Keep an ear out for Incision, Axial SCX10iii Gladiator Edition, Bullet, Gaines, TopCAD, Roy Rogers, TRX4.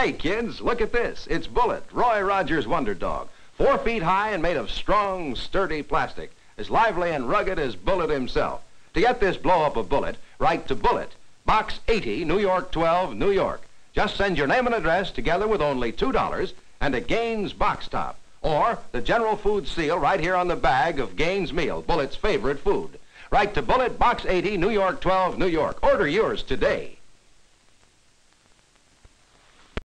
Hey, kids, look at this. It's Bullet, Roy Rogers' wonder dog. 4 feet high and made of strong, sturdy plastic. As lively and rugged as Bullet himself. To get this blow-up of Bullet, write to Bullet, Box 80, New York 12, New York. Just send your name and address together with only $2 and a Gaines box top. Or the General Food Seal right here on the bag of Gaines Meal, Bullet's favorite food. Write to Bullet, Box 80, New York 12, New York. Order yours today.